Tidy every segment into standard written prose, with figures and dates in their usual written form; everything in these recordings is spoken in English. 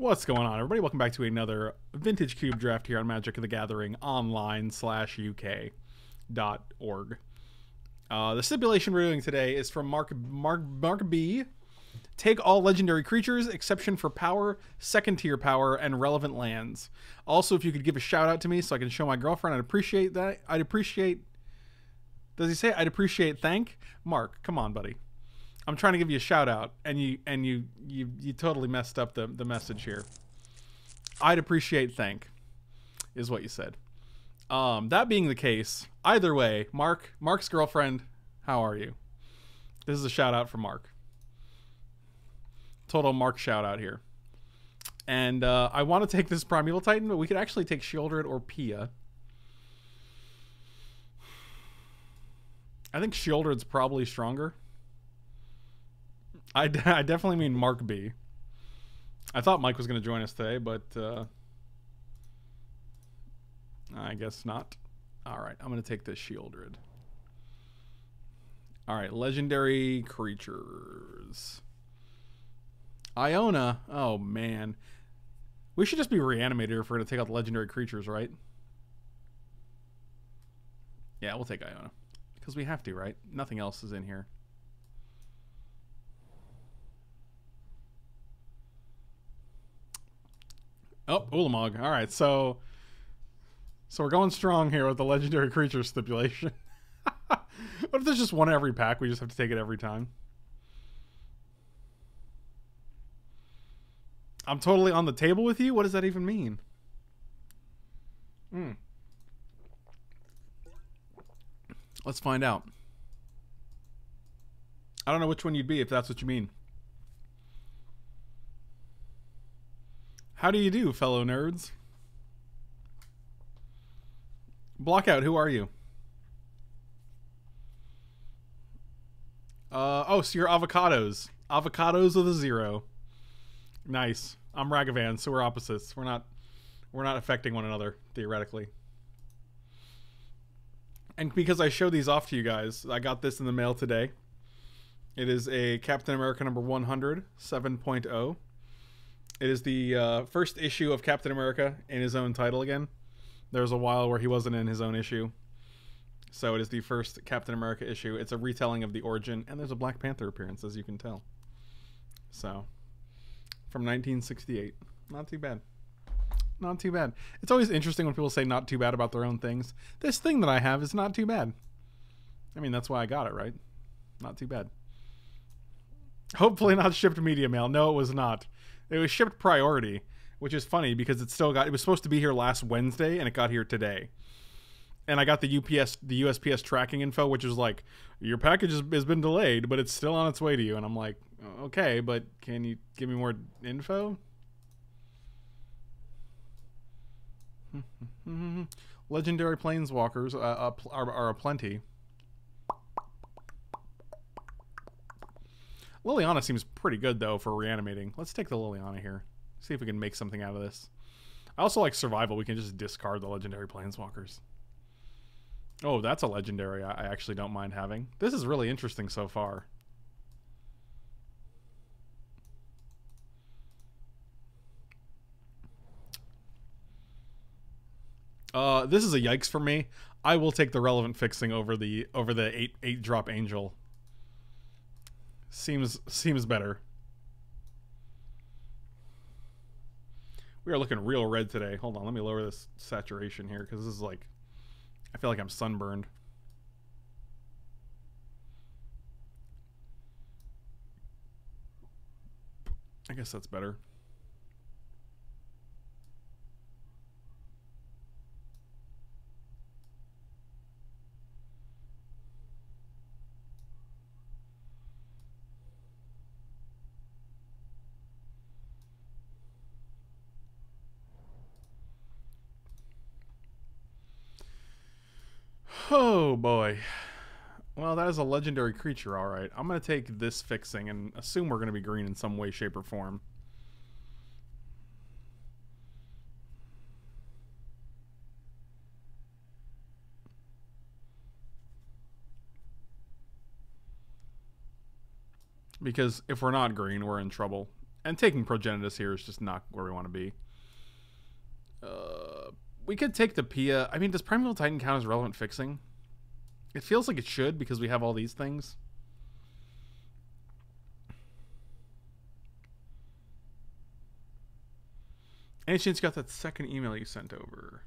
What's going on, everybody? Welcome back to another Vintage Cube Draft here on Magic the Gathering Online /UK.org. The stipulation we're doing today is from Mark B. Take all legendary creatures, exception for power, second tier power, and relevant lands. Also, if you could give a shout out to me so I can show my girlfriend, I'd appreciate that. Does he say I'd appreciate thank? Mark, come on, buddy. I'm trying to give you a shout out, and you totally messed up the message here. I'd appreciate thank, is what you said. That being the case, either way, Mark's girlfriend, how are you? This is a shout out for Mark. Total Mark shout out here. And I want to take this Primeval Titan, but we could actually take Sheoldred or Pia. I think Sheoldred's probably stronger. I definitely mean Mark B. I thought Mike was going to join us today, but I guess not. All right, I'm going to take this Sheoldred. All right, legendary creatures. Iona. Oh, man. We should just be reanimated if we're going to take out the legendary creatures, right? Yeah, we'll take Iona. Because we have to, right? Nothing else is in here. Oh, Ulamog. All right, so we're going strong here with the legendary creature stipulation. What if there's just one every pack? We just have to take it every time. I'm totally on the table with you. What does that even mean? Hmm. Let's find out. I don't know which one you'd be if that's what you mean. How do you do, fellow nerds? Blockout, who are you? Oh, so you're avocados. Avocados with a zero. Nice. I'm Ragavan, so we're opposites. We're not affecting one another, theoretically. And because I show these off to you guys, I got this in the mail today. It is a Captain America number 100, 7.0. It is the first issue of Captain America in his own title again. There was a while where he wasn't in his own issue. So it is the first Captain America issue. It's a retelling of the origin, and there's a Black Panther appearance, as you can tell. So, from 1968. Not too bad. Not too bad. It's always interesting when people say not too bad about their own things. This thing that I have is not too bad. I mean, that's why I got it, right? Not too bad. Hopefully not shipped media mail. No, it was not. It was shipped priority, which is funny because it was supposed to be here last Wednesday and it got here today. And I got the USPS tracking info, which is like, your package has been delayed, but it's still on its way to you. And I'm like, okay, but can you give me more info? Legendary planeswalkers are aplenty. Liliana seems pretty good, though, for reanimating. Let's take the Liliana here. See if we can make something out of this. I also like survival. We can just discard the legendary planeswalkers. Oh, that's a legendary I actually don't mind having. This is really interesting so far. This is a yikes for me. I will take the relevant fixing over the 8/8 drop angel. Seems better. We are looking real red today. Hold on, let me lower this saturation here because this is like, I feel like I'm sunburned. I guess that's better. Oh boy. Well, that is a legendary creature, all right. I'm going to take this fixing and assume we're going to be green in some way, shape, or form. Because if we're not green, we're in trouble. And taking Progenitus here is just not where we want to be. We could take the Pia. I mean, does Primeval Titan count as relevant fixing? It feels like it should because we have all these things. Ancient's got that second email you sent over.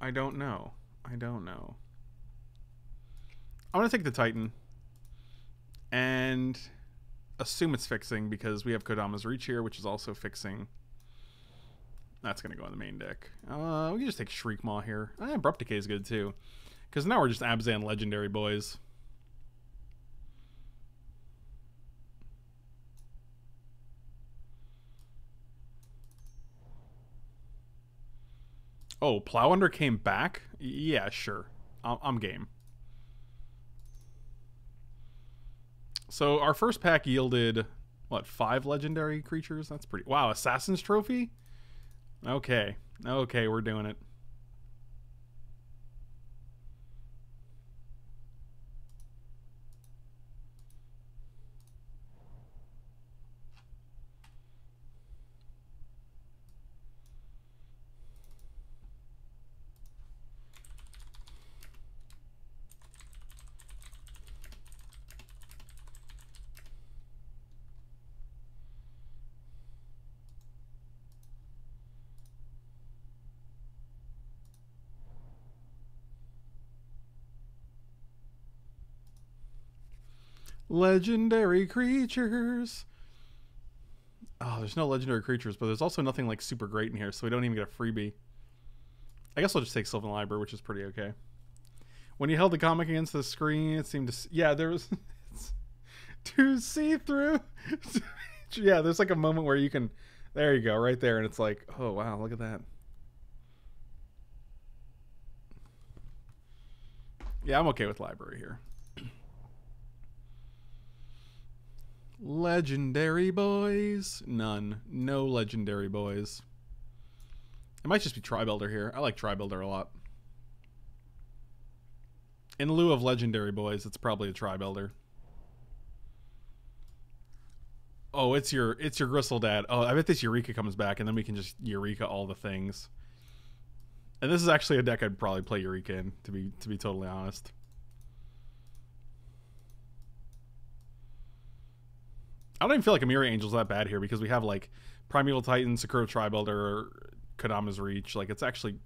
I don't know. I don't know. I'm going to take the Titan and assume it's fixing because we have Kodama's Reach here, which is also fixing. That's going to go on the main deck. We can just take Shriekmaw here. Abrupt Decay is good too, because now we're just Abzan legendary boys. Oh, Plowunder came back? Yeah, sure. I'm game. So our first pack yielded, what, 5 legendary creatures? That's pretty... Wow, Assassin's Trophy? Okay. Okay, we're doing it. Legendary creatures. Oh, there's no legendary creatures, but there's also nothing like super great in here, so we don't even get a freebie. I guess I'll just take Sylvan Library, which is pretty okay. When you held the comic against the screen, it seemed to... Yeah, there was... to see through... Yeah, there's like a moment where you can... There you go, right there, and it's like, oh, wow, look at that. Yeah, I'm okay with Library here. Legendary boys? None. No legendary boys. It might just be Tribe Elder here. I like Tribe Elder a lot. In lieu of legendary boys, it's probably a Tribe Elder. Oh, it's your Gristle Dad. Oh, I bet this Eureka comes back, and then we can just Eureka all the things. And this is actually a deck I'd probably play Eureka in, to be totally honest. I don't even feel like Amira Angel's that bad here because we have like Primeval Titan, Sakura-Tribe Builder, Kodama's Reach. Like, it's actually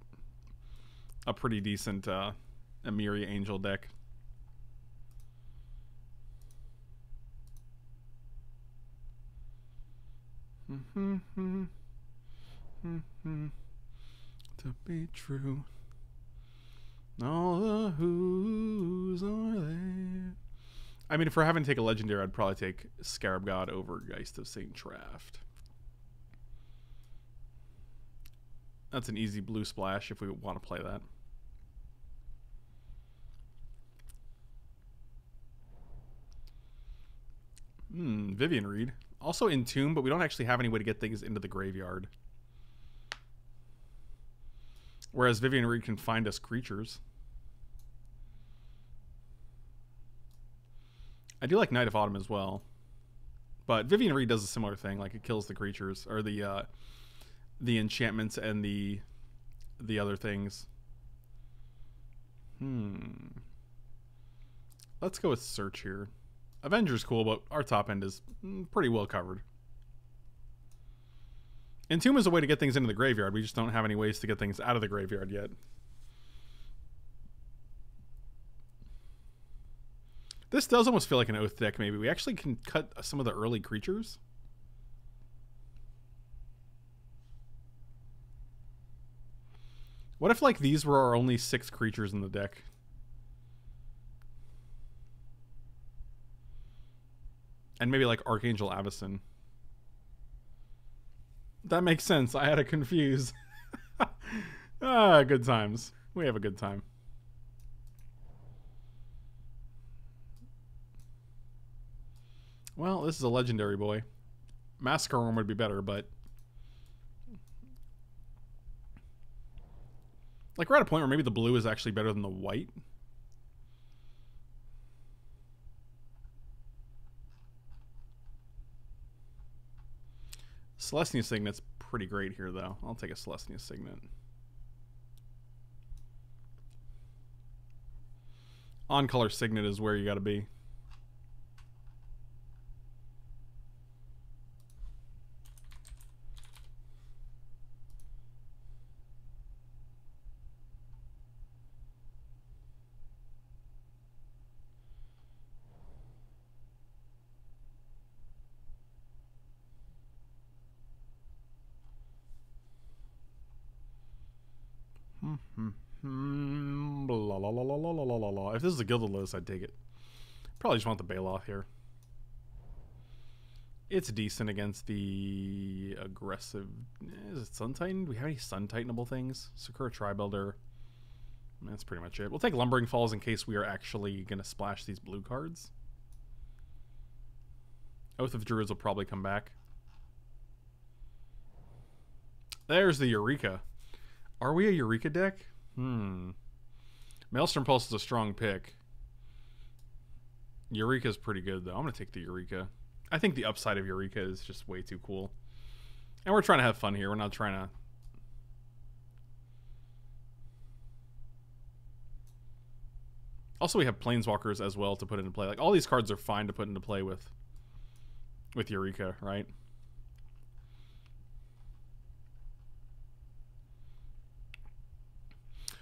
a pretty decent Amira Angel deck. To be true, all the who's are there. I mean, if we're having to take a legendary, I'd probably take Scarab God over Geist of St. Traft. That's an easy blue splash if we want to play that. Vivien Reid. Also in Tomb, but we don't actually have any way to get things into the graveyard. Whereas Vivien Reid can find us creatures. I do like Knight of Autumn as well, but Vivien Reid does a similar thing. Like, it kills the creatures or the enchantments and the other things. Let's go with Search here. Avenger's cool, but our top end is pretty well covered. Entomb is a way to get things into the graveyard. We just don't have any ways to get things out of the graveyard yet. This does almost feel like an Oath deck, maybe. We actually can cut some of the early creatures. What if, like, these were our only 6 creatures in the deck? And maybe, like, Archangel Avacyn. That makes sense. I had to confuse. Ah, good times. We have a good time. Well, this is a legendary boy. Massacre Worm would be better, but Like, we're at a point where maybe the blue is actually better than the white. Celestia Signet's pretty great here, though. I'll take a Celestia Signet. On-color Signet is where you gotta be. If this is a Gilded Lotus, I'd take it. Probably just want the Baloth here. It's decent against the aggressive... Is it Sun Titan? Do we have any Sun Titanable things? Sakura-Tribe Builder. That's pretty much it. We'll take Lumbering Falls in case we are actually going to splash these blue cards. Oath of Druids will probably come back. There's the Eureka. Are we a Eureka deck? Maelstrom Pulse is a strong pick. Eureka's pretty good, though. I'm going to take the Eureka. I think the upside of Eureka is just way too cool. And we're trying to have fun here. We're not trying to... Also, we have Planeswalkers as well to put into play. Like, all these cards are fine to put into play with Eureka, right?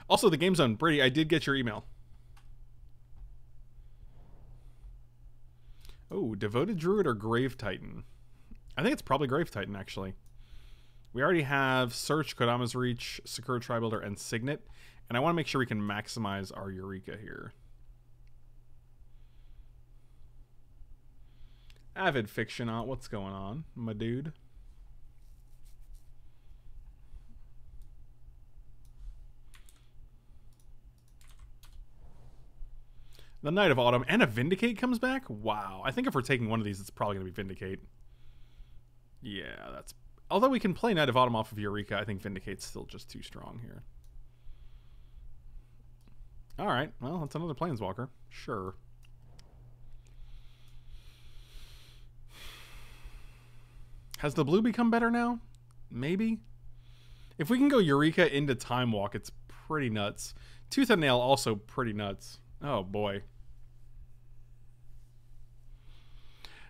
Also, the Game Zone, Brady, I did get your email. Oh, Devoted Druid or Grave Titan? I think it's probably Grave Titan, actually. We already have Search, Kodama's Reach, Sakura Tribe Builder, and Signet. And I want to make sure we can maximize our Eureka here. Avid Fictionaut, what's going on, my dude? The Knight of Autumn and a Vindicate comes back? Wow. I think if we're taking one of these, it's probably going to be Vindicate. Yeah, that's... Although we can play Knight of Autumn off of Eureka, I think Vindicate's still just too strong here. Alright, well, that's another Planeswalker. Sure. Has the blue become better now? Maybe? If we can go Eureka into Time Walk, it's pretty nuts. Tooth and Nail, also pretty nuts. Oh, boy.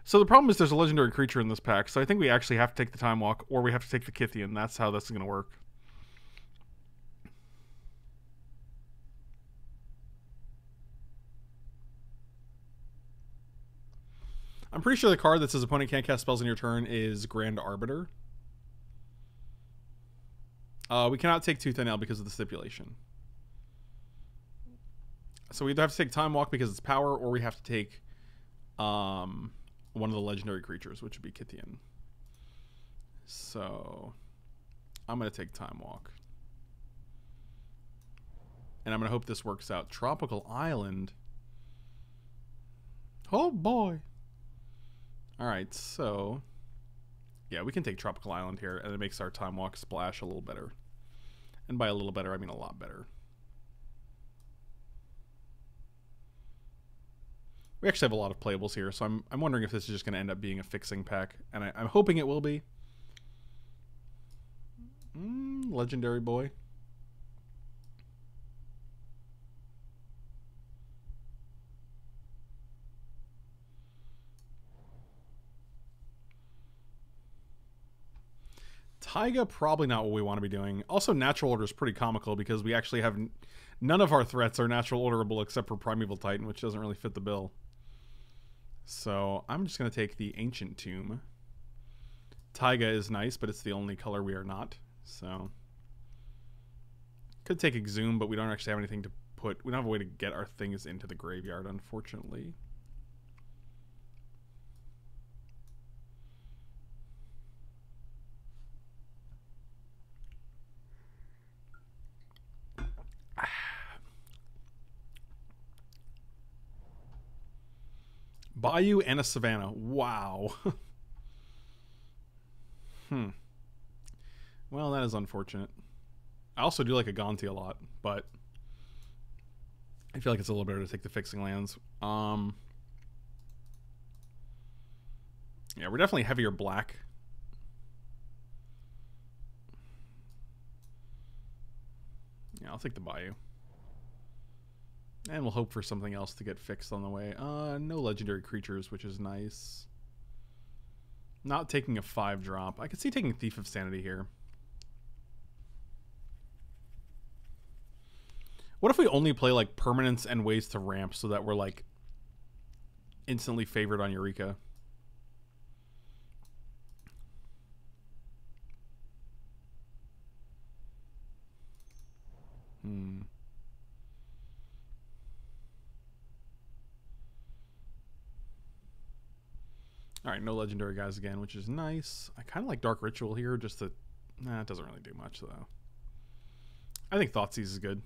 So the problem is there's a legendary creature in this pack, so I think we actually have to take the Time Walk, or we have to take the Kythian. That's how this is going to work. I'm pretty sure the card that says opponent can't cast spells in your turn is Grand Arbiter. We cannot take Tooth and Nail because of the stipulation. So we either have to take Time Walk because it's power, or we have to take one of the legendary creatures, which would be Kythian. So I'm going to take Time Walk. And I'm going to hope this works out. Tropical Island. Oh, boy. All right, so... Yeah, we can take Tropical Island here, and it makes our Time Walk splash a little better. And by a little better, I mean a lot better. We actually have a lot of playables here, so I'm wondering if this is just going to end up being a fixing pack, and I'm hoping it will be. Legendary boy. Taiga, probably not what we want to be doing. Also, Natural Order is pretty comical because we actually have none of our threats are Natural Orderable except for Primeval Titan, which doesn't really fit the bill. So I'm just going to take the Ancient Tomb. Taiga is nice, but it's the only color we are not. So could take Exhume, but we don't actually have anything to put. We don't have a way to get our things into the graveyard, unfortunately. Bayou and a Savannah. Wow. Well, that is unfortunate. I also do like Aganti a lot, but I feel like it's a little better to take the fixing lands. Yeah, we're definitely heavier black. Yeah, I'll take the Bayou. And we'll hope for something else to get fixed on the way. No legendary creatures, which is nice. Not taking a 5-drop. I could see taking Thief of Sanity here. What if we only play like permanents and ways to ramp so that we're like instantly favored on Eureka? Hmm. All right, no legendary guys again, which is nice. I kind of like Dark Ritual here, just to... Nah, it doesn't really do much, though. I think Thoughtseize is good.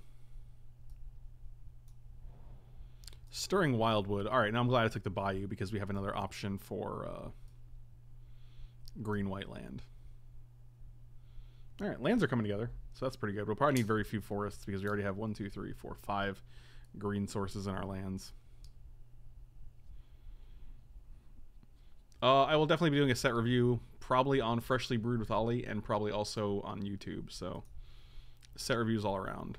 Stirring Wildwood. All right, now I'm glad I took the Bayou because we have another option for green-white land. All right, lands are coming together, so that's pretty good. We'll probably need very few forests because we already have 5 green sources in our lands. I will definitely be doing a set review, probably on Freshly Brewed with Ollie, and probably also on YouTube, so set reviews all around.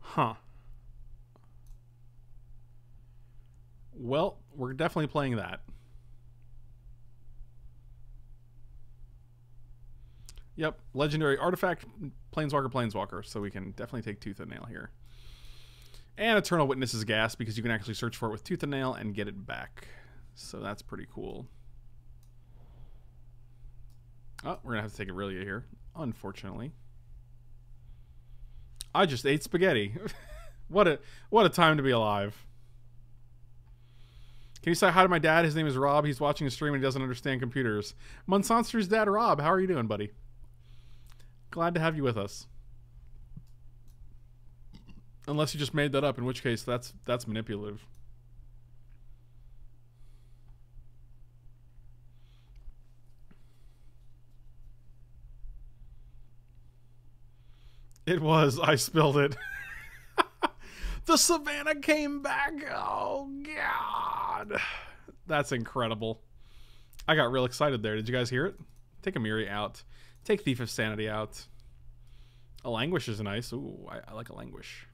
Huh. Well, we're definitely playing that. Yep, legendary artifact, planeswalker, planeswalker. So we can definitely take Tooth and Nail here. And Eternal Witness's Gas, because you can actually search for it with Tooth and Nail and get it back. So that's pretty cool. Oh, we're going to have to take Aurelia here, unfortunately. I just ate spaghetti. What a time to be alive. Can you say hi to my dad? His name is Rob. He's watching a stream and he doesn't understand computers. Monsanster's dad, Rob. How are you doing, buddy? Glad to have you with us. Unless you just made that up, in which case that's manipulative. It was. I spilled it. The Savannah came back. Oh, God. That's incredible. I got real excited there. Did you guys hear it? Take Amiri out. Take Thief of Sanity out. A Languish is nice. Ooh, I like a Languish.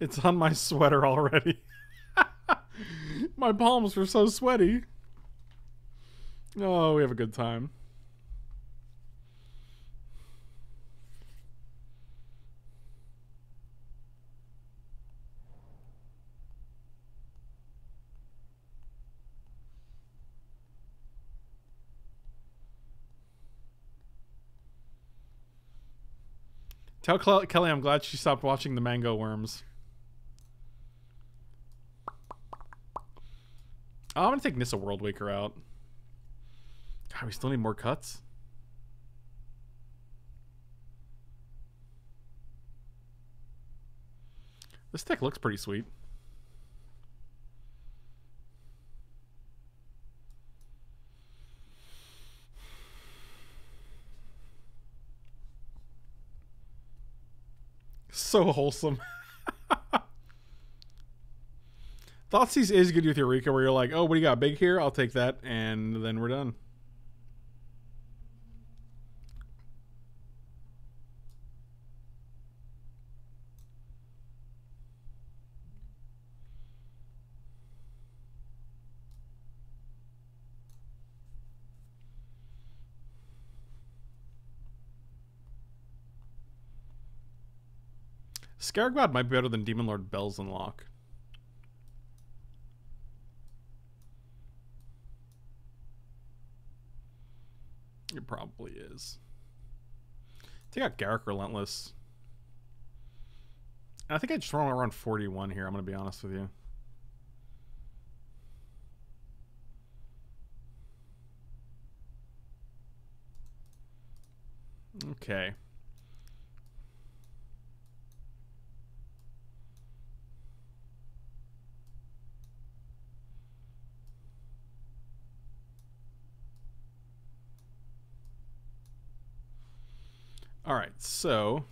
It's on my sweater already. My palms were so sweaty. Oh, we have a good time. Tell Kelly I'm glad she stopped watching the mango worms. Oh, I'm going to take Nissa Worldwaker out. God, we still need more cuts? This deck looks pretty sweet. So wholesome. Thoughtseize is good with Eureka, where you're like, oh, what do you got? Big here? I'll take that, and then we're done. Scarab God might be better than Demon Lord Bells and Lock. It probably is. Take out Garrick Relentless. And I think I just want to run 41 here, I'm going to be honest with you. Okay. Alright, so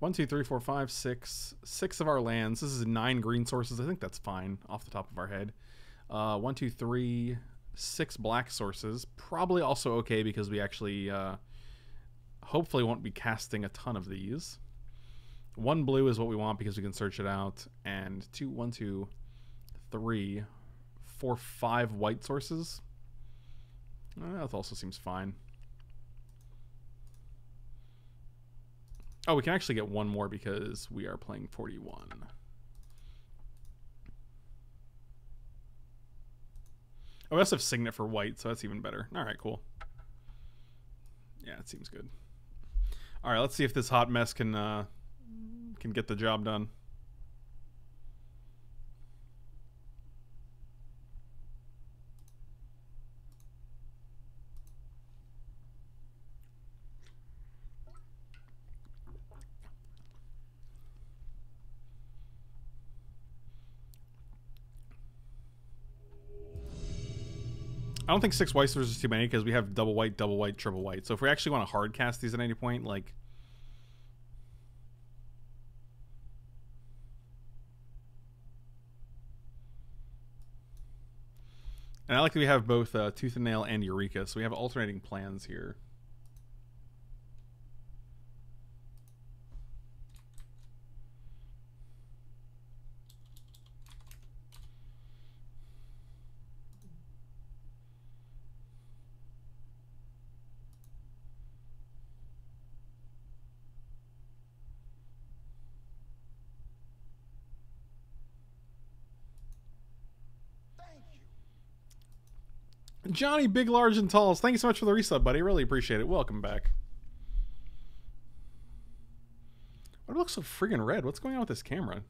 1, 2, 3, 4, 5, 6 of our lands. This is 9 green sources. I think that's fine off the top of our head. 1, 2, 3, 6 black sources. Probably also okay because we actually hopefully won't be casting a ton of these. 1 blue is what we want because we can search it out. And 2, 1, 2, 3, 4, 5 white sources. That also seems fine. Oh, we can actually get 1 more because we are playing 41. Oh, we also have Signet for white, so that's even better. All right, cool. Yeah, it seems good. All right, let's see if this hot mess can get the job done. I don't think 6 white sources is too many because we have double white, triple white. So if we actually want to hard cast these at any point, like... And I like that we have both Tooth and Nail and Eureka, so we have alternating plans here. Johnny Big Large and Talls, thank you so much for the resub, buddy. Really appreciate it. Welcome back. Why do I look so friggin' red? What's going on with this camera?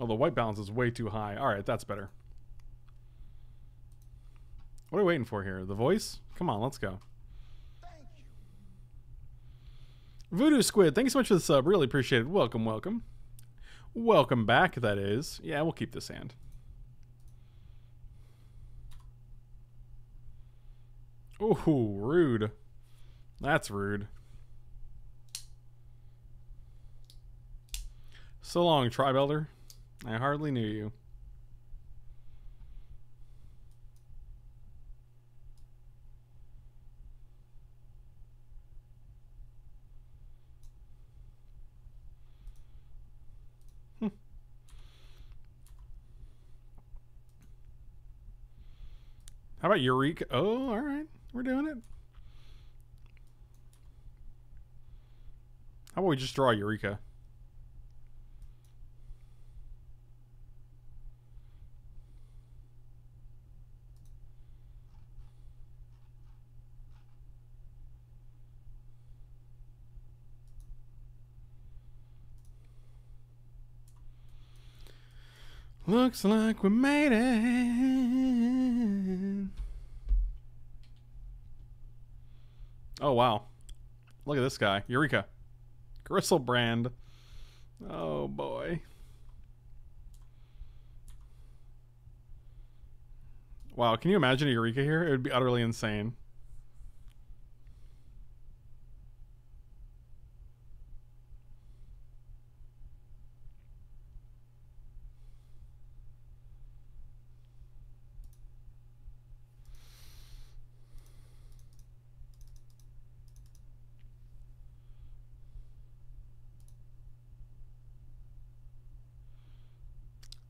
Oh, the white balance is way too high. All right, that's better. What are we waiting for here? The voice? Come on, let's go. Thank you. Voodoo Squid, thank you so much for the sub. Really appreciate it. Welcome, welcome. Welcome back, that is. Yeah, we'll keep this hand. Ooh, rude. That's rude. So long, Tribe Elder. I hardly knew you. How about Eureka? Oh, all right. We're doing it. How about we just draw Eureka? Looks like we made it. Oh, wow. Look at this guy. Eureka. Griselbrand. Oh, boy. Wow, can you imagine a Eureka here? It would be utterly insane.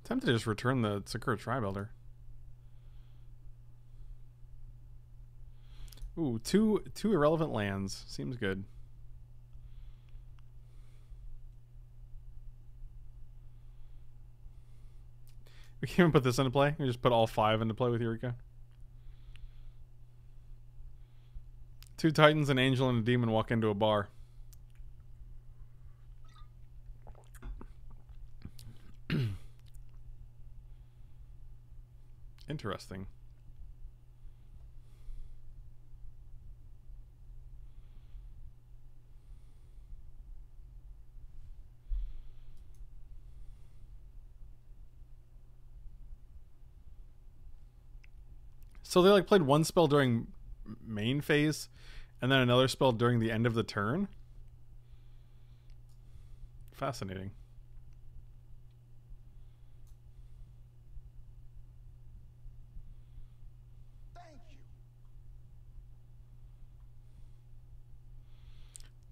Tempted to just return the Sakura-Tribe Builder. Ooh, two irrelevant lands. Seems good. We can even put this into play. We just put all 5 into play with Eureka. 2 titans, an angel, and a demon walk into a bar. Interesting. So they like played one spell during main phase and then another spell during the end of the turn. Fascinating. Thank you.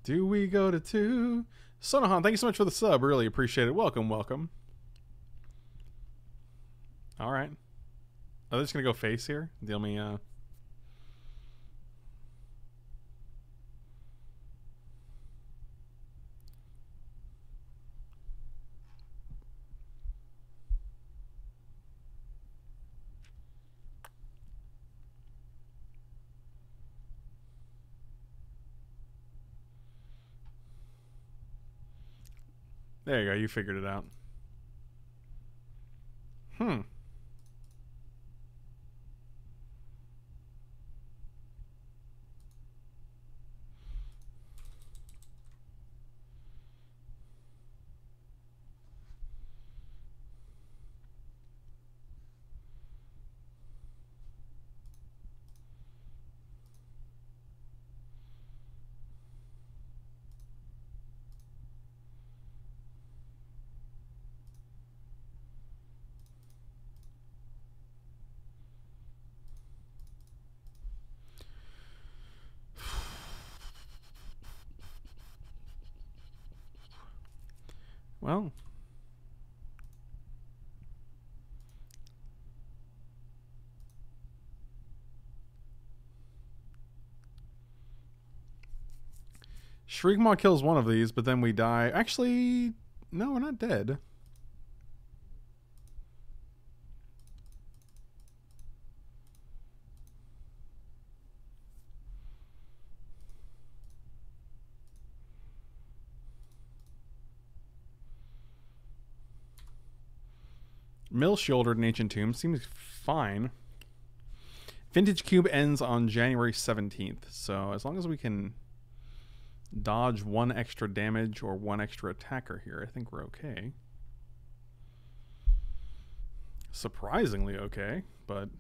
Do we go to 2? Sonohan, thank you so much for the sub. Really appreciate it. Welcome, welcome. All right. Oh, they're just gonna go face here. Deal me. There you go. You figured it out. Hmm. Well, Shriekmaw kills one of these, but then we die. Actually, no, we're not dead. Mill Sheoldred in Ancient Tomb seems fine. Vintage Cube ends on January 17th, so as long as we can dodge 1 extra damage or 1 extra attacker here, I think we're okay. Surprisingly okay, but...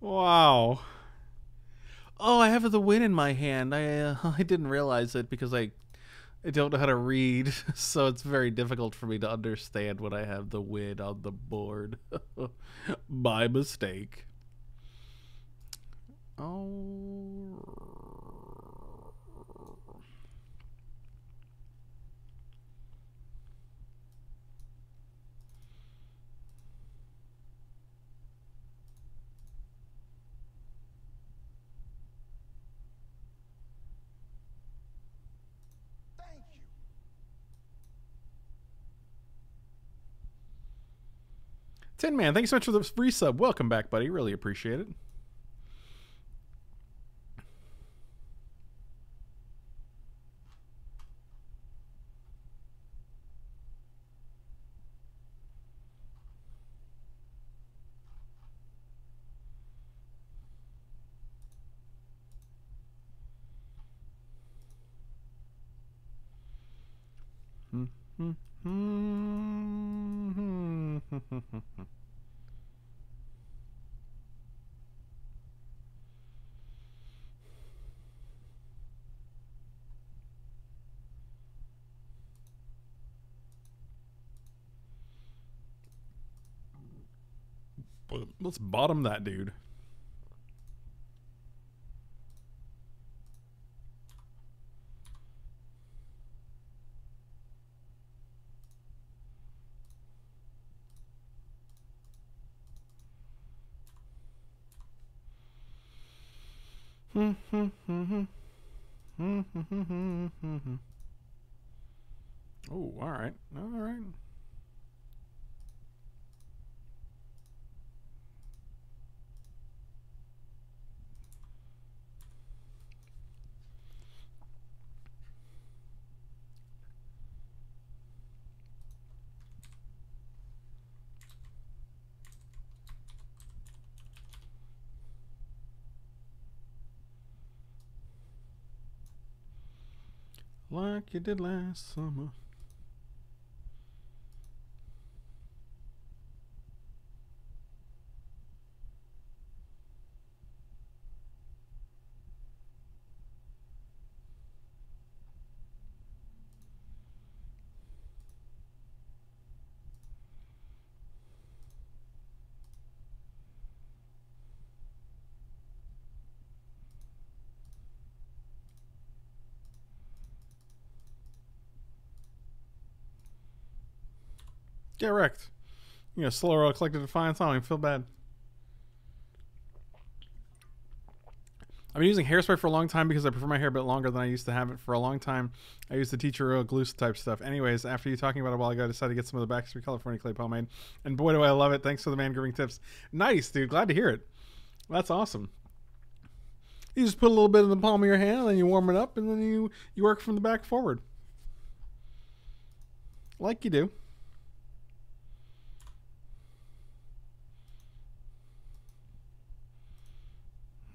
Wow. Oh, I have the win in my hand. I didn't realize it because I don't know how to read, so it's very difficult for me to understand when I have the win on the board. By mistake. Oh. Tin Man, thanks so much for the free sub. Welcome back, buddy. Really appreciate it. Let's bottom that dude. Oh, all right. All right. Like you did last summer. Get wrecked. You know, slow roll, collected to find something. Feel bad. I've been using hairspray for a long time because I prefer my hair a bit longer than I used to have it for a long time. I used the teacher oil glue type stuff. Anyways, after you talking about it a while ago, I decided to get some of the Backstreet California clay pomade. And boy, do I love it. Thanks for the man grooming tips. Nice, dude. Glad to hear it. That's awesome. You just put a little bit in the palm of your hand, and then you warm it up, and then you work from the back forward. Like you do.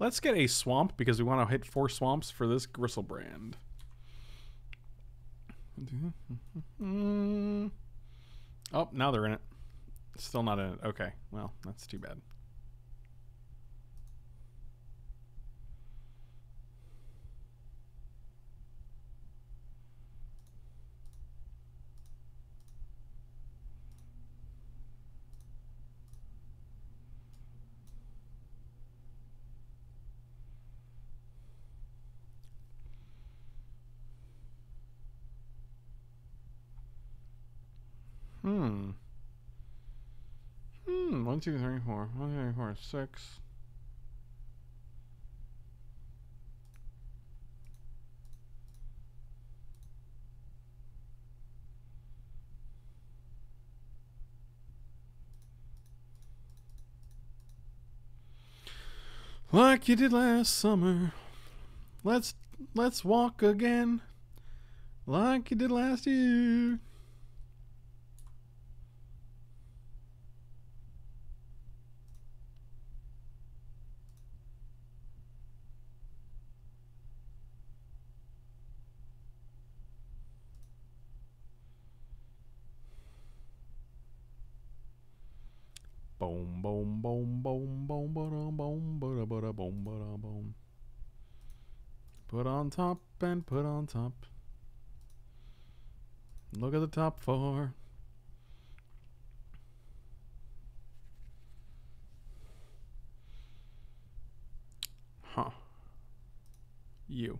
Let's get a swamp because we want to hit 4 swamps for this Griselbrand. Oh, now they're in it. Still not in it. Okay, well, that's too bad. One, two, three, four. 1, 2, 3, 4, 6. Like you did last summer. Let's walk again. Like you did last year. Boom, boom, boom, boom, boom, boom, boom, boom, boom, boom, boom. Put on top and put on top. Look at the top 4. Huh. You.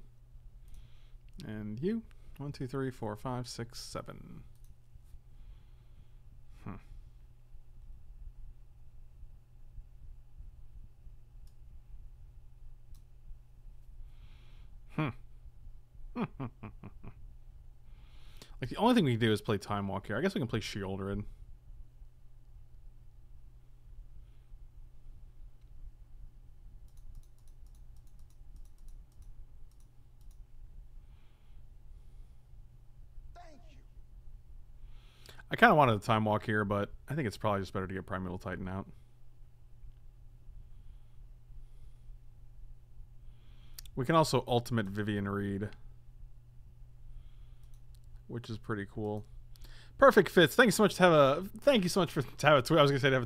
And you. 1, 2, 3, 4, 5, 6, 7. Like the only thing we can do is play Time Walk here. I guess we can play Sheoldred. Thank you. I kind of wanted a Time Walk here, but I think it's probably just better to get Primeval Titan out. We can also ultimate Vivien Reid, which is pretty cool. Perfect Fits, thank you so much to have a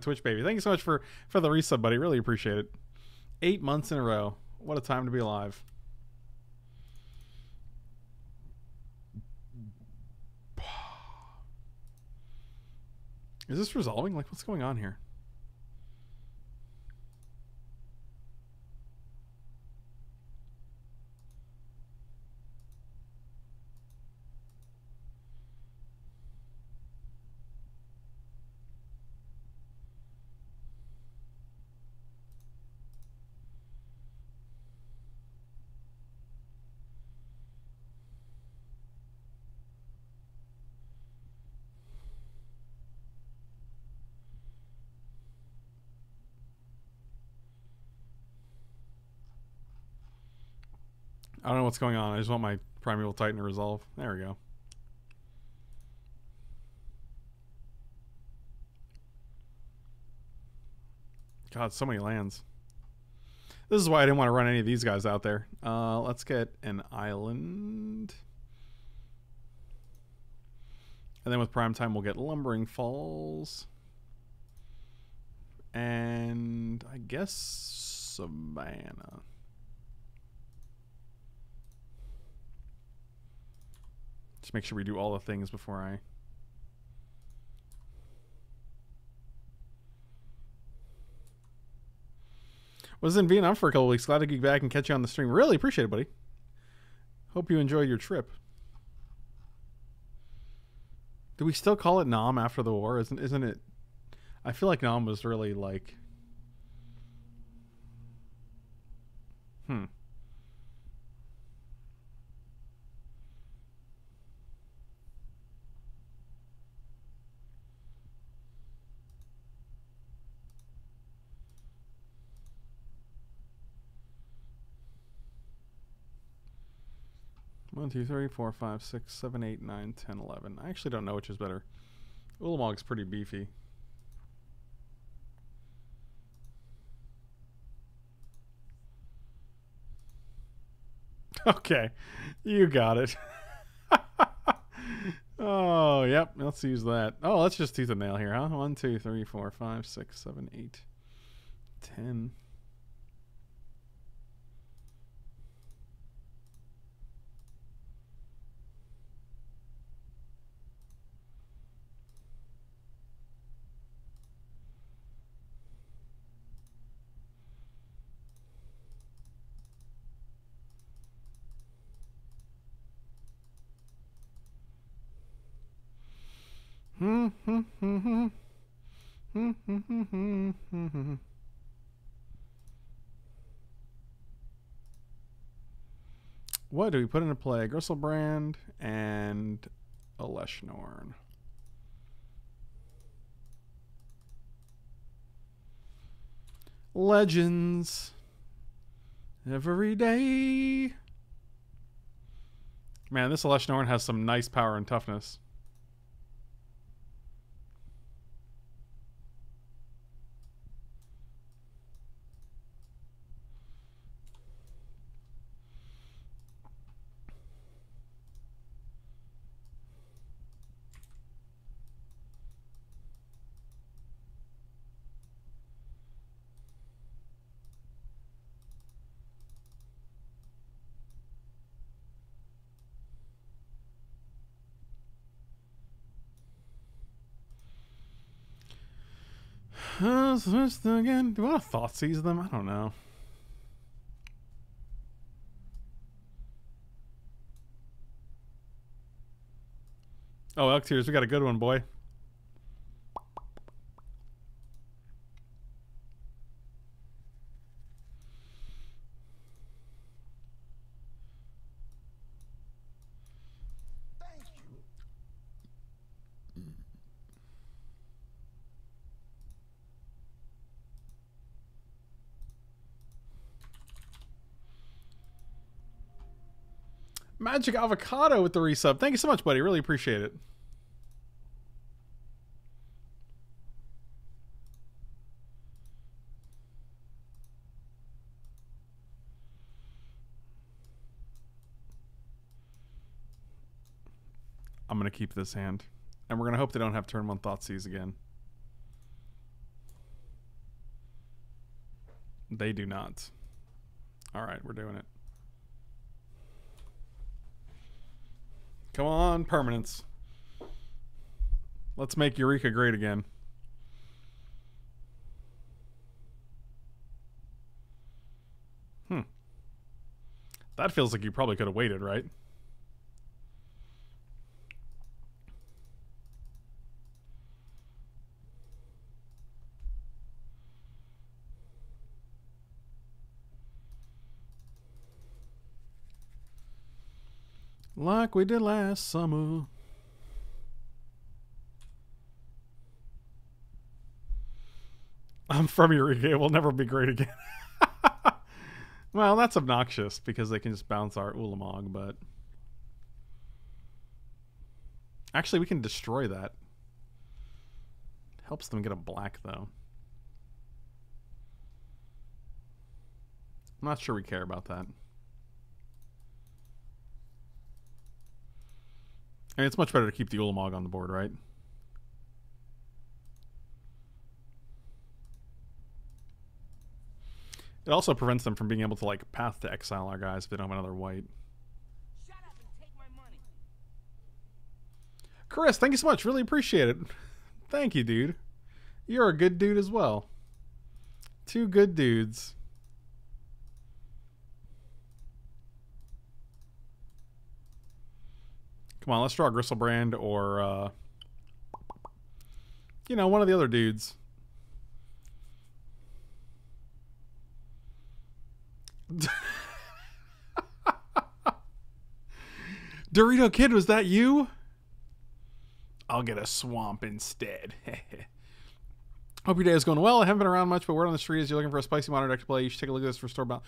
Twitch baby. Thank you so much for the resub, buddy. Really appreciate it. 8 months in a row. What a time to be alive. Is this resolving? Like, what's going on here? I don't know what's going on. I just want my Primeval Titan to resolve. There we go. God, so many lands. This is why I didn't want to run any of these guys out there. Let's get an island. And then with Primetime, we'll get Lumbering Falls. And I guess Savannah. Just make sure we do all the things before I... Was in Vietnam for a couple weeks. Glad to get back and catch you on the stream. Really appreciate it, buddy. Hope you enjoyed your trip. Do we still call it Nam after the war? Isn't it... I feel like Nam was really like... One, two, three, four, five, six, seven, eight, nine, 10, 11. I actually don't know which is better. Ulamog's pretty beefy. Okay, you got it. Oh, yep. Let's use that. Oh, let's just Tooth and Nail here, huh? 1, 2, 3, 4, 5, 6, 7, 8, 10. What do we put into play? Griselbrand and Elesh Norn. Legends every day. Man, this Elesh Norn has some nice power and toughness. Again, do I want to Thoughtseize them? I don't know. Oh, Elk Tears, we got a good one, boy. Magic Avocado with the resub. Thank you so much, buddy. Really appreciate it. I'm going to keep this hand. And we're going to hope they don't have turn 1 Thoughtseize again. They do not. All right, we're doing it. Come on, permanence. Let's make Eureka great again. That feels like you probably could have waited, right? Like we did last summer. I'm from Eureka. It will never be great again. Well, that's obnoxious because they can just bounce our Ulamog, but... Actually, we can destroy that. Helps them get a black, though. I'm not sure we care about that. I mean, it's much better to keep the Ulamog on the board, right? It also prevents them from being able to, like, Path to Exile our guys if they don't have another white. Shut up and take my money. Chris, thank you so much. Really appreciate it. Thank you, dude. You're a good dude as well. Two good dudes. Come on, let's draw Griselbrand or, you know, one of the other dudes. Dorito Kid, was that you? I'll get a swamp instead. Hope your day is going well. I haven't been around much, but word on the street is you're looking for a spicy modern deck to play. You should take a look at this. Restore balance.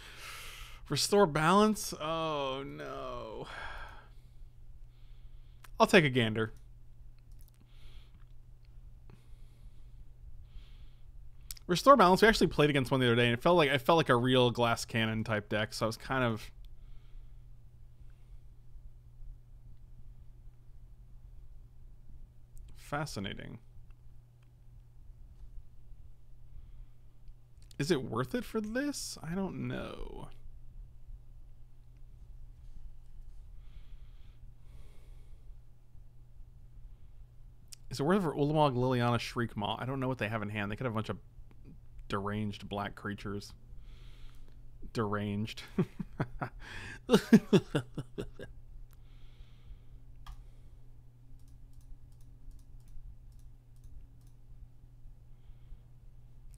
Restore balance? Oh no. I'll take a gander. Restore balance. We actually played against one the other day, and it felt like a real glass cannon type deck. So I was kind of. Fascinating. Is it worth it for this? I don't know. Is it worth it for Ulamog, Liliana, Shriekmaw? I don't know what they have in hand. They could have a bunch of deranged black creatures. Deranged.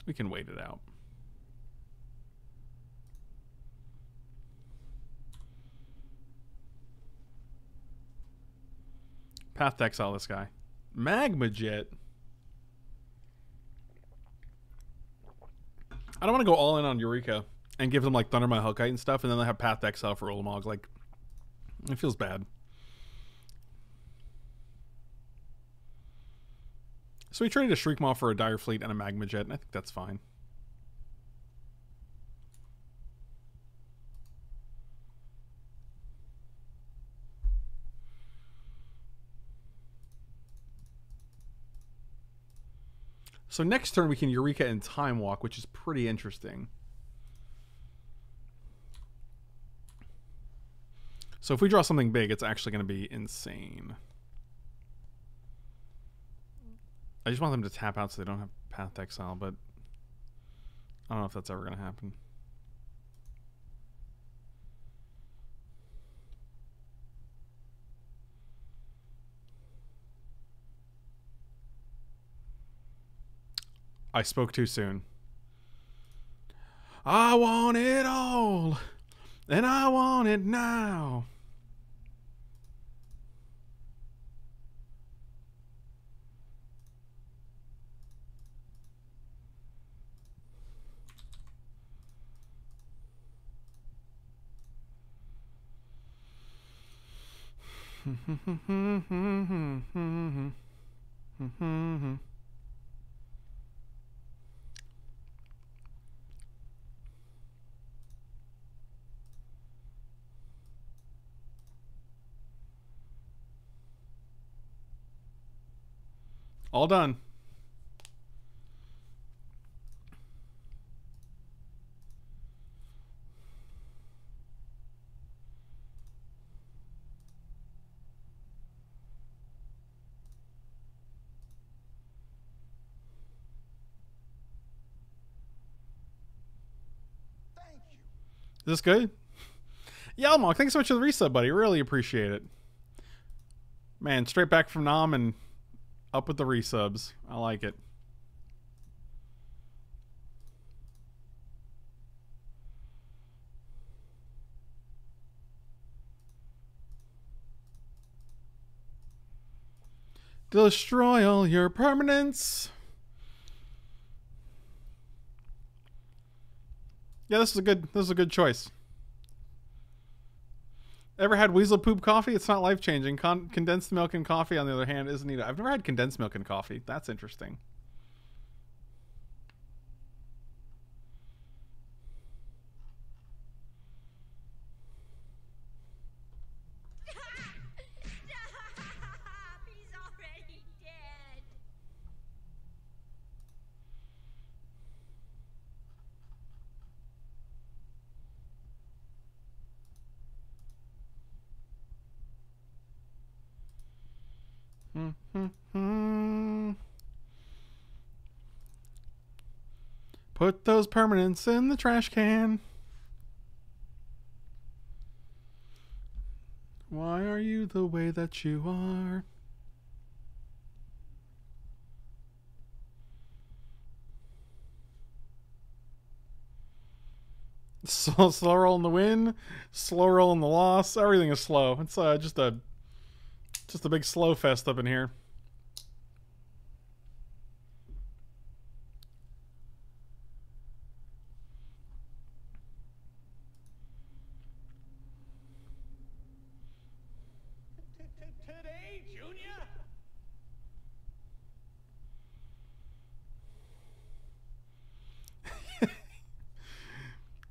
We can wait it out. Path to Exile this guy. Magma Jet. I don't want to go all in on Eureka and give them like Thunder My Hellkite and stuff, and then they have Path to Exile for Ulamog. Like, it feels bad. So we traded a Shriekmaw for a Dire Fleet and a Magma Jet, and I think that's fine. So next turn we can Eureka and Time Walk, which is pretty interesting. So if we draw something big, it's actually going to be insane. I just want them to tap out so they don't have Path to Exile, but I don't know if that's ever going to happen. I spoke too soon. I want it all, and I want it now. All done. Is this good? Yeah, Ulamog, thanks so much for the resub, buddy. Really appreciate it. Man, straight back from Nam and up with the resubs. I like it. Destroy all your permanents. Yeah, this is a good choice. Ever had weasel poop coffee? It's not life changing. Condensed milk and coffee, on the other hand, isn't either. I've never had condensed milk and coffee. That's interesting. Put those permanents in the trash can. Why are you the way that you are? Slow roll in the win, slow roll in the loss. Everything is slow. It's just a big slow fest up in here.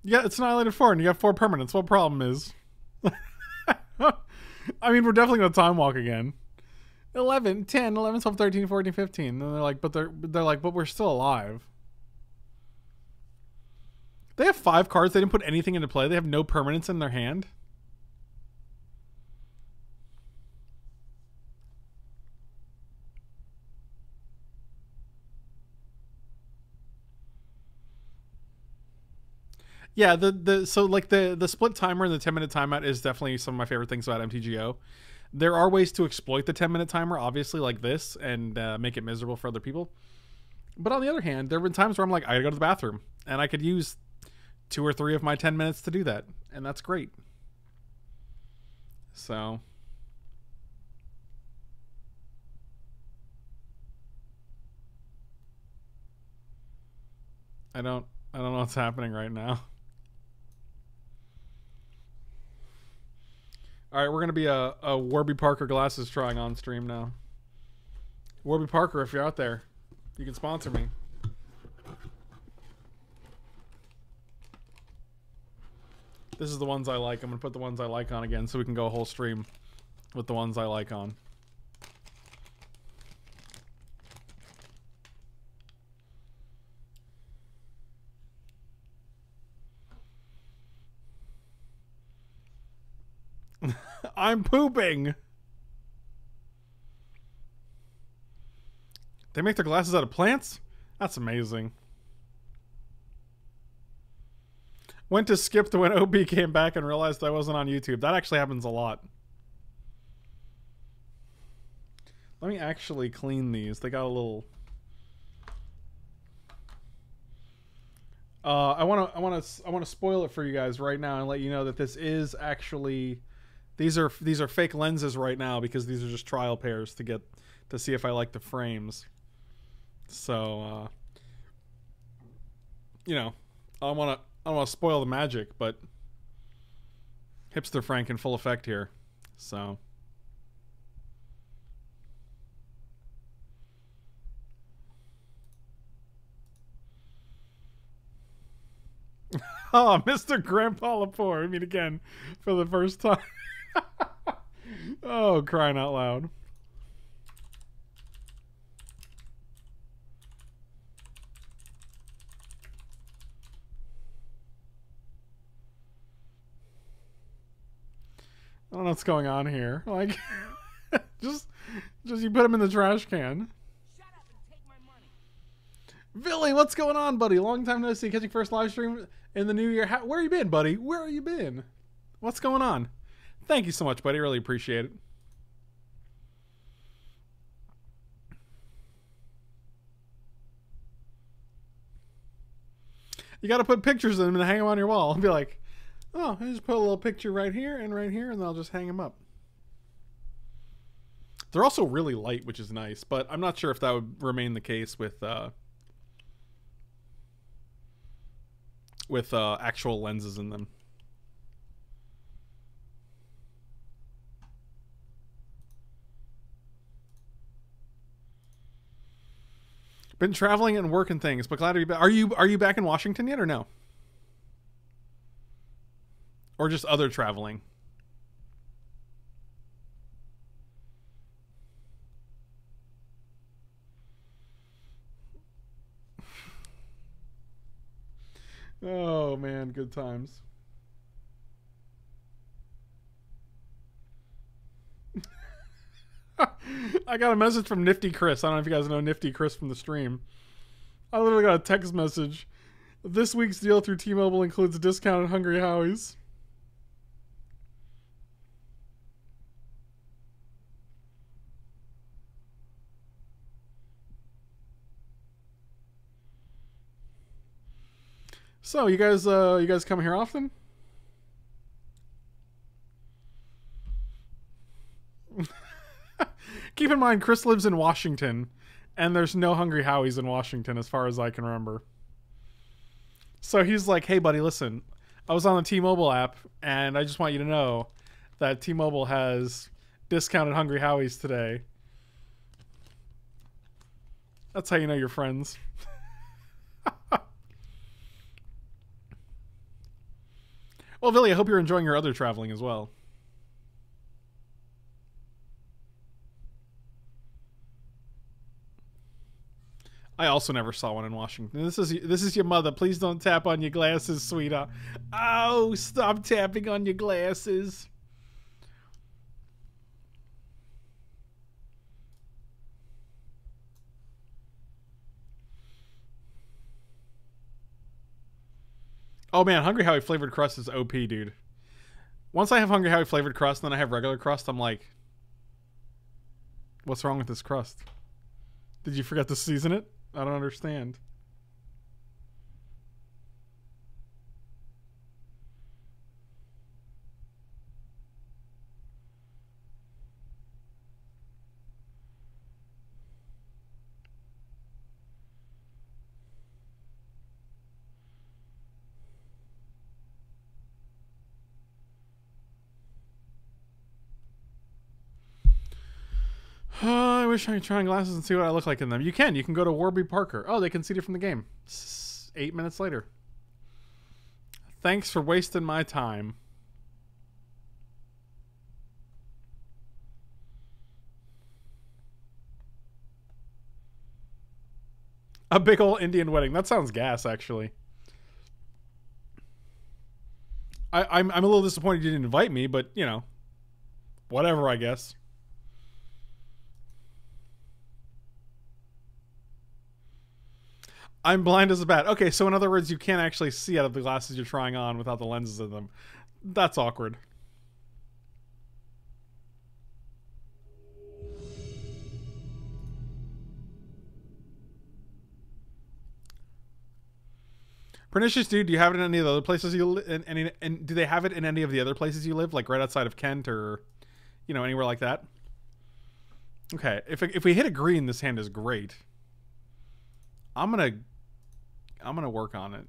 Yeah, it's annihilated 4 and you have 4 permanents. What problem is? I mean, we're definitely going to time walk again. 11, 10, 11, 12, 13, 14, 15. And then they're like, but we're still alive. They have 5 cards. They didn't put anything into play. They have no permanents in their hand. Yeah, so like the split timer and the 10-minute timeout is definitely some of my favorite things about MTGO. There are ways to exploit the 10-minute timer, obviously, like this, and make it miserable for other people. But on the other hand, there have been times where I'm like, I gotta go to the bathroom, and I could use 2 or 3 of my 10 minutes to do that, and that's great. So. I don't know what's happening right now. All right, we're going to be a Warby Parker glasses trying on stream now. Warby Parker, if you're out there, you can sponsor me. This is the ones I like. I'm going to put the ones I like on again so we can go a whole stream with the ones I like on. I'm pooping. They make their glasses out of plants? That's amazing. Went to skip to when OB came back and realized I wasn't on YouTube. That actually happens a lot. Let me actually clean these. They got a little... I want to spoil it for you guys right now and let you know that this is actually... These are fake lenses right now because these are just trial pairs to get to see if I like the frames. So you know, I don't wanna spoil the magic, but hipster Frank in full effect here. So oh, Mr. Grandpa Lepore, I mean again for the first time. Oh, crying out loud. I don't know what's going on here. Like, just you put them in the trash can. Shut up and take my money. Billy, what's going on, buddy? Long time no see. Catching first live stream in the new year. Where you been, buddy? Where you been? What's going on? Thank you so much, buddy. Really appreciate it. You got to put pictures of them and hang them on your wall. I'll be like, oh, I just put a little picture right here, and then I'll just hang them up. They're also really light, which is nice, but I'm not sure if that would remain the case with actual lenses in them. Been traveling and working things, but glad to be back. Are you back in Washington yet or no? Or just other traveling? Oh man, good times. I got a message from Nifty Chris. I don't know if you guys know Nifty Chris from the stream. I literally got a text message. This week's deal through T-Mobile includes a discount at Hungry Howie's. So, you guys come here often? Keep in mind, Chris lives in Washington, and there's no Hungry Howies in Washington as far as I can remember. So he's like, hey buddy, listen, I was on the T-Mobile app, and I just want you to know that T-Mobile has discounted Hungry Howies today. That's how you know you're friends. Well, Villy, I hope you're enjoying your other traveling as well. I also never saw one in Washington. This is your mother. Please don't tap on your glasses, sweetheart. Oh, stop tapping on your glasses. Oh man, Hungry Howie flavored crust is OP, dude. Once I have Hungry Howie flavored crust, and then I have regular crust, I'm like, what's wrong with this crust? Did you forget to season it? I don't understand. I wish I could try on glasses and see what I look like in them. You can go to Warby Parker. Oh, they conceded from the game. 8 minutes later. Thanks for wasting my time. A big old Indian wedding. That sounds gas, actually. I'm a little disappointed you didn't invite me, but, you know, whatever, I guess. I'm blind as a bat. Okay, so in other words, you can't actually see out of the glasses you're trying on without the lenses in them. That's awkward. Pernicious dude, do you have it in any of the other places you live? And do they have it in any of the other places you live, like right outside of Kent or, you know, anywhere like that? Okay, if we hit a green, this hand is great. I'm gonna work on it.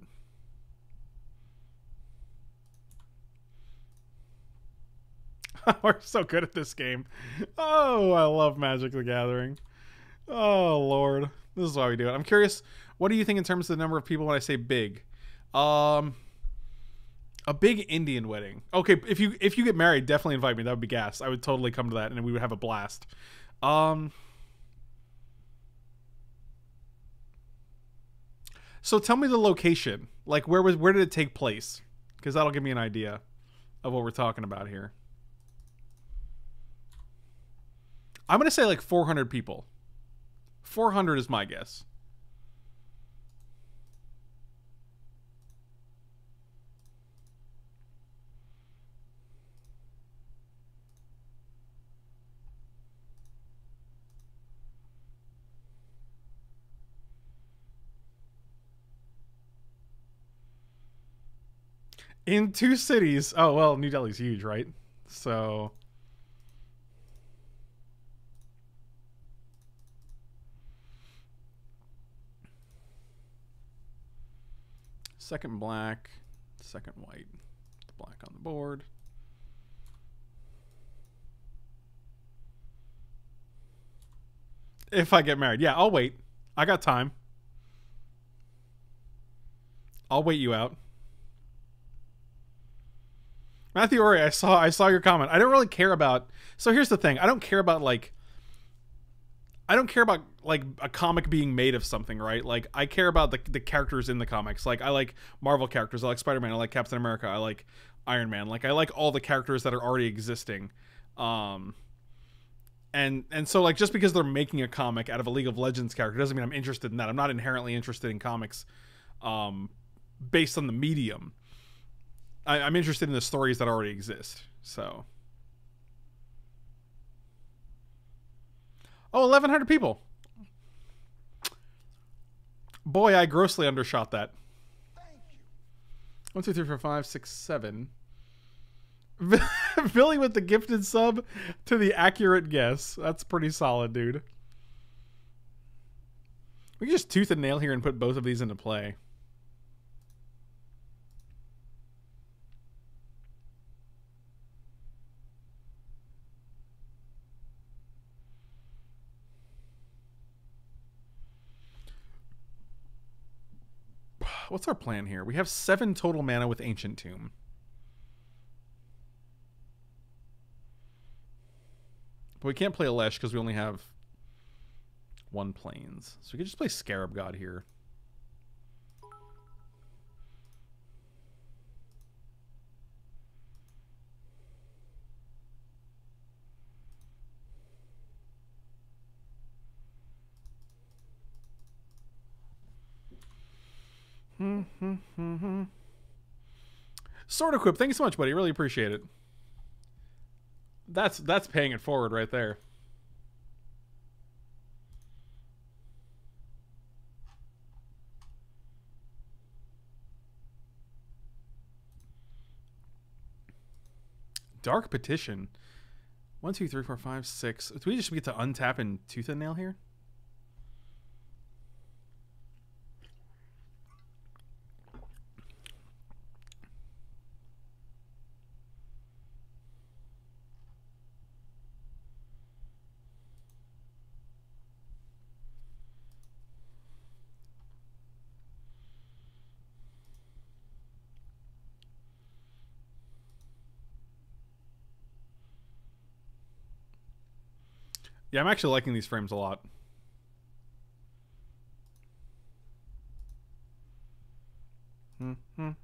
We're so good at this game. Oh, I love Magic the Gathering. Oh, Lord. This is why we do it. I'm curious, what do you think in terms of the number of people when I say big? A big Indian wedding. Okay, if you get married, definitely invite me. That would be gas. I would totally come to that, and we would have a blast. So tell me the location. Like, where did it take place? Because that'll give me an idea of what we're talking about here. I'm going to say like 400 people. 400 is my guess. In two cities. Oh, well, New Delhi's huge, right? So... second black, second white. The black on the board. If I get married. Yeah, I'll wait. I got time. I'll wait you out. Matthew Ori, I saw your comment. I don't really care about... So here's the thing. I don't care about, like... I don't care about, like, a comic being made of something, right? Like, I care about the characters in the comics. Like, I like Marvel characters. I like Spider-Man. I like Captain America. I like Iron Man. Like, I like all the characters that are already existing. And so, like, just because they're making a comic out of a League of Legends character doesn't mean I'm interested in that. I'm not inherently interested in comics based on the medium. I'm interested in the stories that already exist, so. Oh, 1,100 people. Boy, I grossly undershot that. Thank you. 1, 2, 3, 4, 5, 6, 7. Billy with the gifted sub to the accurate guess. That's pretty solid, dude. We can just tooth and nail here and put both of these into play. What's our plan here? We have 7 total mana with Ancient Tomb. But we can't play Elesh because we only have 1 Plains. So we could just play Scarab God here. Sword Equip, thank you so much, buddy. Really appreciate it. That's paying it forward right there. Dark Petition. 1, 2, 3, 4, 5, 6. Do we just get to untap in Tooth and Nail here? Yeah, I'm actually liking these frames a lot. Oh,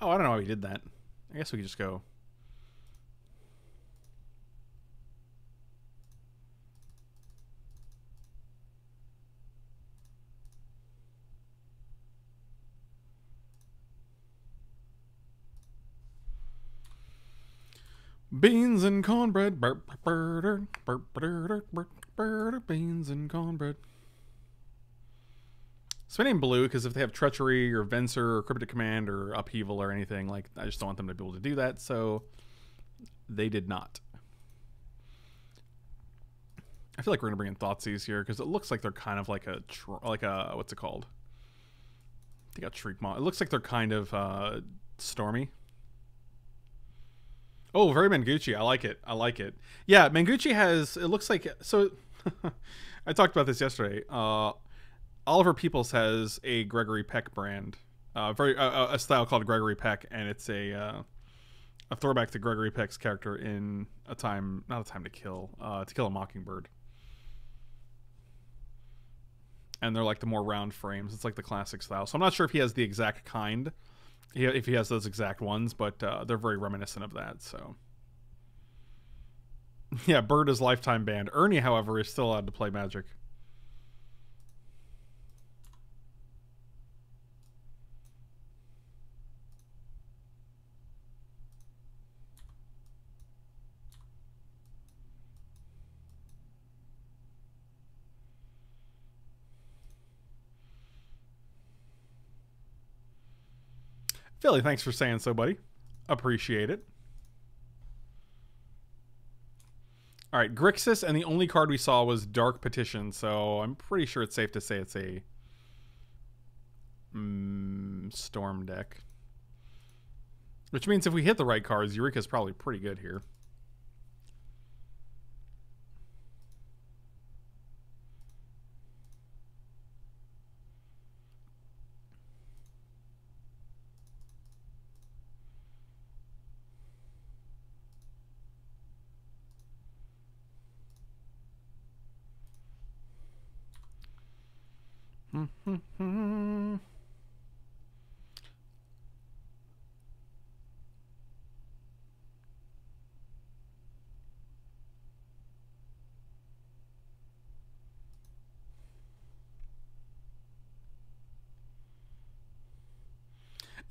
I don't know how he did that. I guess we could just go... Beans and cornbread, beans and cornbread. So I name blue because if they have Treachery or Venser or Cryptic Command or Upheaval or anything, like, I just don't want them to be able to do that, so they did not. I feel like we're gonna bring in Thoughtseize here because it looks like they're kind of like a what's it called? They got Shriekmaw. It looks like they're kind of stormy. Oh, very Manguchi. I like it. I like it. Yeah, Manguchi has... It looks like... So, I talked about this yesterday. Oliver Peoples has a Gregory Peck brand. A style called Gregory Peck, and it's a throwback to Gregory Peck's character in A Time... Not A Time to Kill. To Kill a Mockingbird. and they're like the more round frames. It's like the classic style. So I'm not sure if he has the exact kind, if he has those exact ones, but they're very reminiscent of that. So yeah, Bird is lifetime banned. Ernie, however, is still allowed to play Magic. Philly, thanks for saying so, buddy. Appreciate it. All right, Grixis, and the only card we saw was Dark Petition, so I'm pretty sure it's safe to say it's a Storm deck. Which means if we hit the right cards, Eureka's probably pretty good here.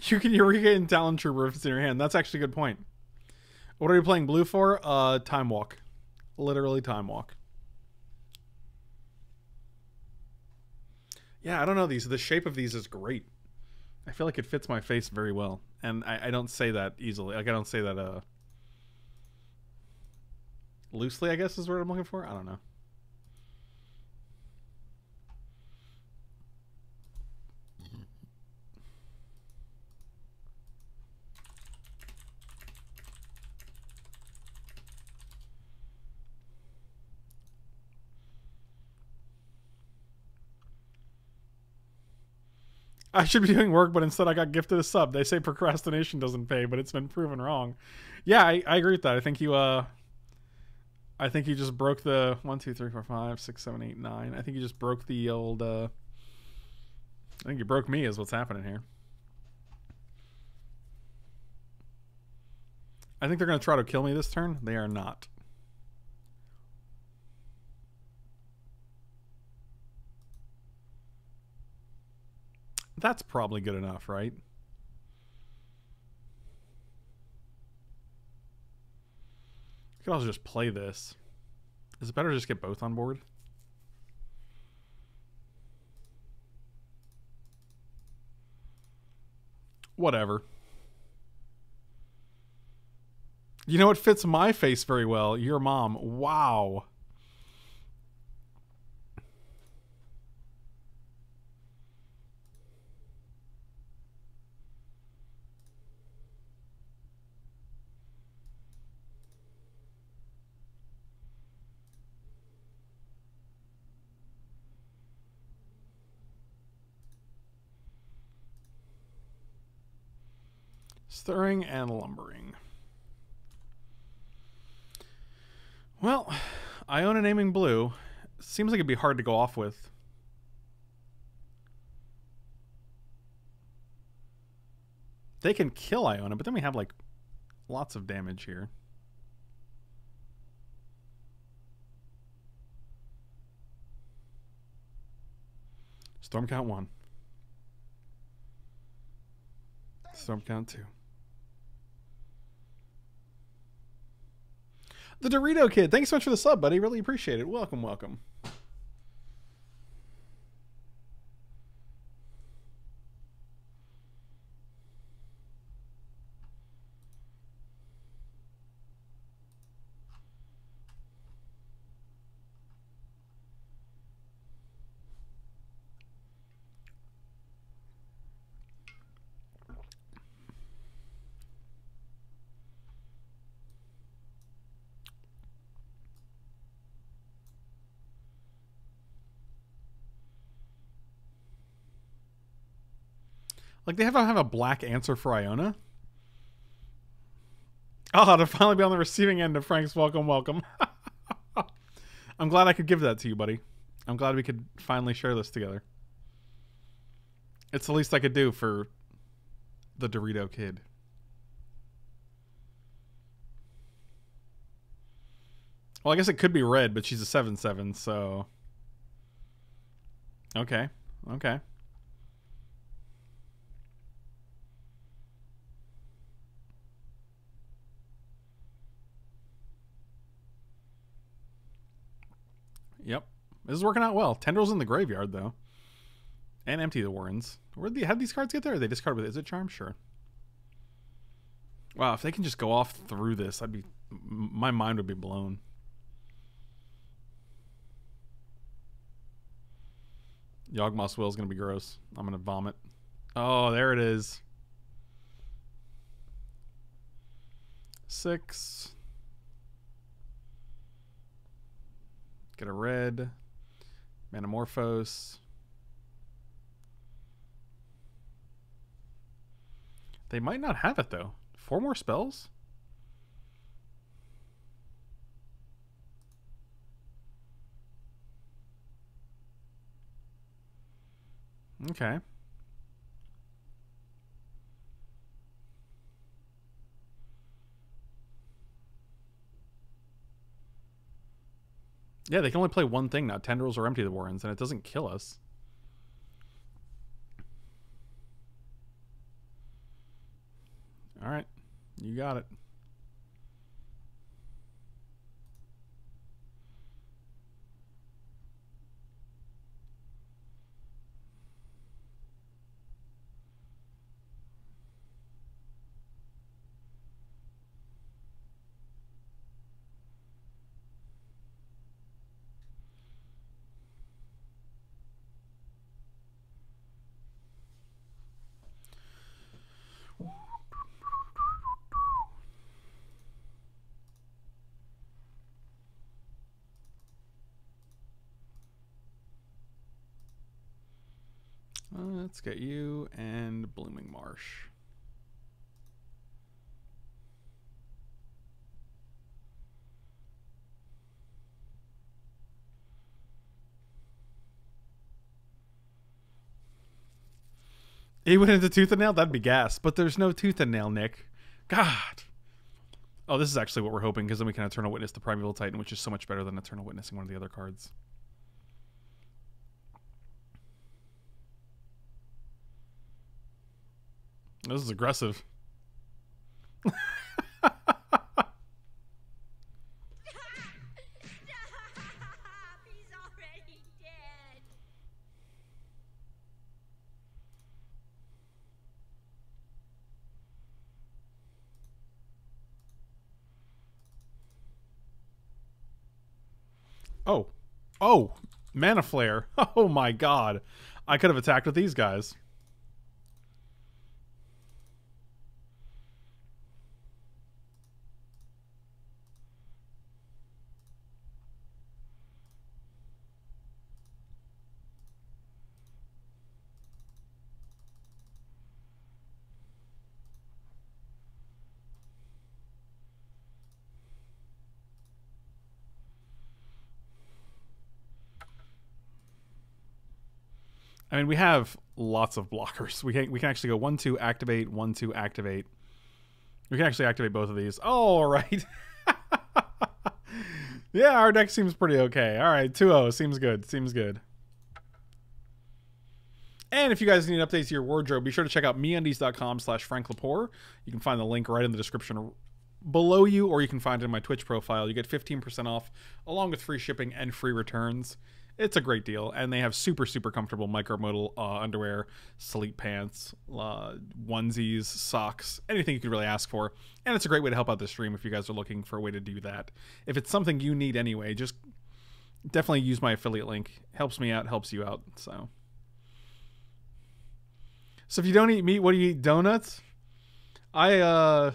You can Eureka and Talon True Rifts in your hand. That's actually a good point. What are you playing blue for? Time Walk. Literally Time Walk. Yeah, I don't know. The shape of these is great. I feel like it fits my face very well. And I don't say that easily. Like, I don't say that loosely, I guess is what I'm looking for. I don't know. I should be doing work, but instead I got gifted a sub. They say procrastination doesn't pay, but it's been proven wrong. Yeah, I agree with that. I think you just broke the 1, 2, 3, 4, 5, 6, 7, 8, 9. I think you just broke the old. I think you broke me is what's happening here. I think they're gonna try to kill me this turn. They are not. That's probably good enough, right? I could also just play this. Is it better to just get both on board? Whatever. You know, it fits my face very well. Your mom. Wow. Stirring and Lumbering. Well, Iona naming blue seems like it'd be hard to go off with. They can kill Iona, but then we have like lots of damage here. Storm count 1. Storm count 2. The Dorito Kid, thanks so much for the sub, buddy. Really appreciate it. Welcome, welcome. Like, they don't have a black answer for Iona. Oh, to finally be on the receiving end of Frank's welcome, welcome. I'm glad I could give that to you, buddy. I'm glad we could finally share this together. It's the least I could do for the Dorito kid. Well, I guess it could be Red, but she's a 7/7, so... Okay. Okay. Yep. This is working out well. Tendrils in the graveyard, though. And empty the Warrens. How did these cards get there? Or they discard with it. Is it Charm? Sure. Wow, if they can just go off through this, I'd be... My mind would be blown. Yawgmoth's Will is going to be gross. I'm going to vomit. Oh, there it is. 6. Get a red. Metamorphose. They might not have it, though. 4 more spells? Okay. Yeah, they can only play one thing now, Tendrils or Empty the Warrens, and it doesn't kill us. Alright, you got it. Let's get you and Blooming Marsh. He went into Tooth and Nail? That'd be gas. But there's no Tooth and Nail, Nick. God. Oh, this is actually what we're hoping, because then we can Eternal Witness the Primeval Titan, which is so much better than Eternal Witnessing one of the other cards. This is aggressive. He's already dead. Oh. Oh. Mana Flare. Oh my god. I could have attacked with these guys. I mean, we have lots of blockers. We can actually go 1-2 activate, 1-2 activate. We can actually activate both of these. All right. Yeah, our deck seems pretty okay. All right, 2-0 seems good. Seems good. And if you guys need updates to your wardrobe, be sure to check out meundies.com/FrankLapour. You can find the link right in the description below you, or you can find it in my Twitch profile. You get 15% off, along with free shipping and free returns. It's a great deal, and they have super, super comfortable micromodal underwear, sleep pants, onesies, socks, anything you could really ask for. And it's a great way to help out the stream if you guys are looking for a way to do that. If it's something you need anyway, just definitely use my affiliate link. Helps me out, helps you out. So if you don't eat meat, what do you eat? Donuts? I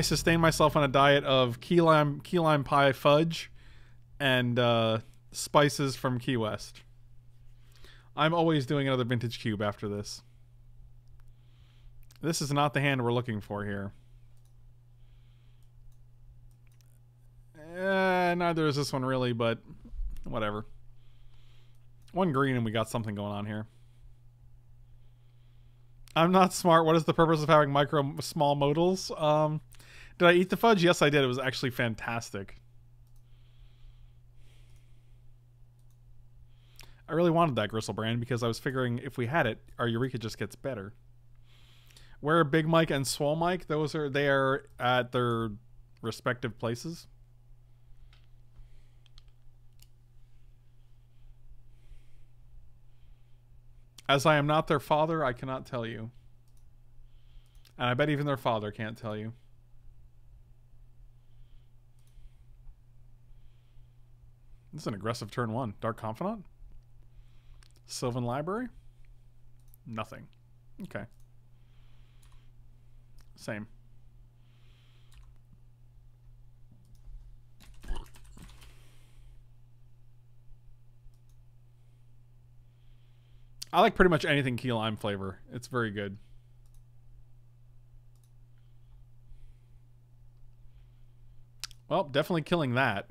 sustain myself on a diet of key lime pie fudge and spices from Key West. I'm always doing another vintage cube after this. This is not the hand we're looking for here. Yeah, neither is this one really, but whatever. One green and we got something going on here. I'm not smart. What is the purpose of having micro small modals? Did I eat the fudge? Yes, I did. It was actually fantastic. I really wanted that Griselbrand because I was figuring if we had it, our Eureka just gets better. Where are Big Mike and Swole Mike? Those are there at their respective places. As I am not their father, I cannot tell you. And I bet even their father can't tell you. This is an aggressive turn one. Dark Confidant? Sylvan Library? Nothing. Okay. Same. I like pretty much anything key lime flavor. It's very good. Well, definitely killing that.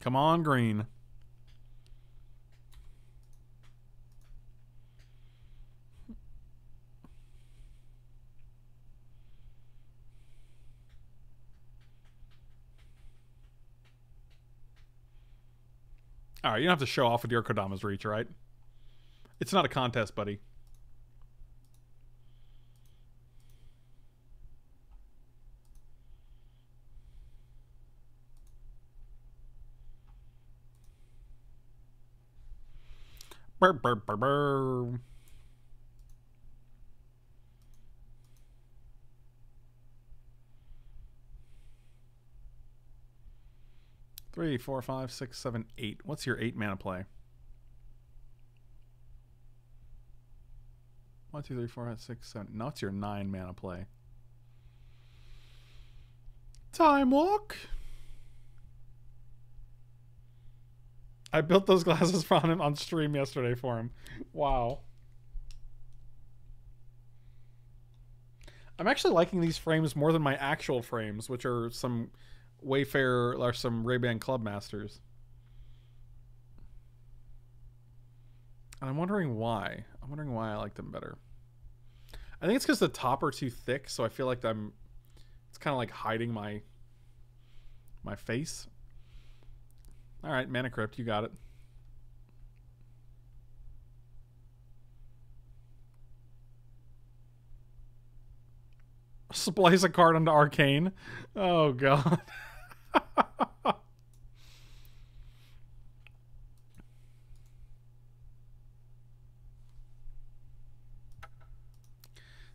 Come on, green. All right, you don't have to show off with your Kodama's Reach, right? It's not a contest, buddy. Burr, burr, burr, burr. Three, four, five, six, seven, eight. What's your 8 mana play? 1, 2, 3, 4, 5, 6, 7. No, it's your 9 mana play. Time Walk! I built those glasses for him on stream yesterday for him. Wow. I'm actually liking these frames more than my actual frames, which are some Wayfarer or some Ray-Ban Clubmasters. And I'm wondering why. I'm wondering why I like them better. I think it's because the top are too thick, so I feel like I'm... It's kind of like hiding my face. All right, Mana Crypt, you got it. Splice a card onto Arcane. Oh, God.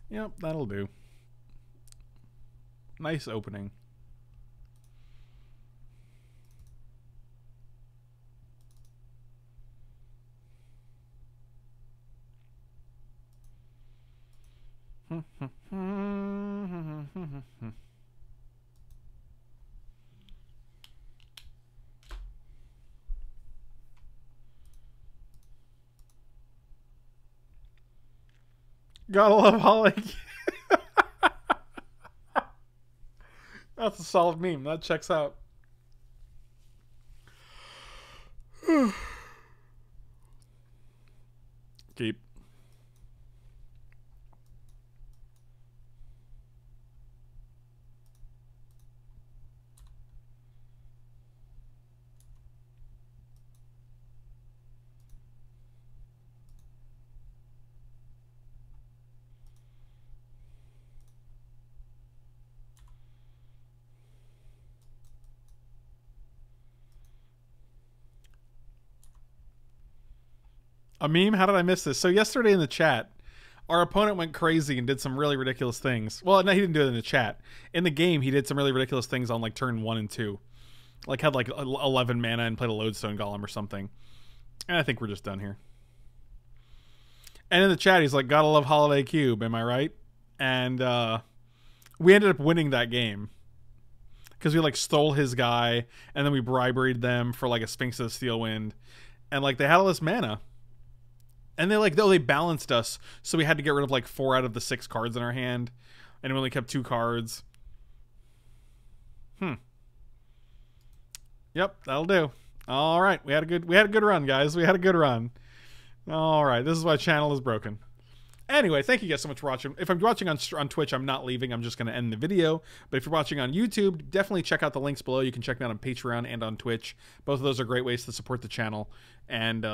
Yep, that'll do. Nice opening. Gotta love Holly. That's a solid meme. That checks out. Keep. A meme? How did I miss this? So yesterday in the chat, our opponent went crazy and did some really ridiculous things. Well, no, he didn't do it in the chat. In the game, he did some really ridiculous things on like turn 1 and 2. Like had like 11 mana and played a Lodestone Golem or something. And I think we're just done here. And in the chat, he's like, gotta love Holiday Cube, am I right? And we ended up winning that game. Because we like stole his guy and then we bribed them for like a Sphinx of the Steelwind. And like they had all this mana. And they like, though they balanced us, so we had to get rid of like 4 out of the 6 cards in our hand, and we only kept 2 cards. Yep, that'll do. All right, we had a good run, guys. We had a good run. All right, this is why channel is broken. Anyway, thank you guys so much for watching. If I'm watching on Twitch, I'm not leaving. I'm just going to end the video. But if you're watching on YouTube, definitely check out the links below. You can check me out on Patreon and on Twitch. Both of those are great ways to support the channel. And,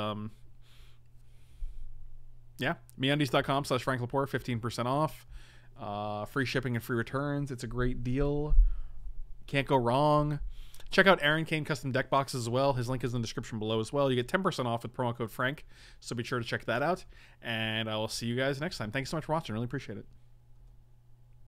yeah, meundies.com/FrankLaporte, 15% off. Free shipping and free returns. It's a great deal. Can't go wrong. Check out Aaron Kane Custom Deck Boxes as well. His link is in the description below as well. You get 10% off with promo code FRANK, so be sure to check that out. And I will see you guys next time. Thanks so much for watching. Really appreciate it.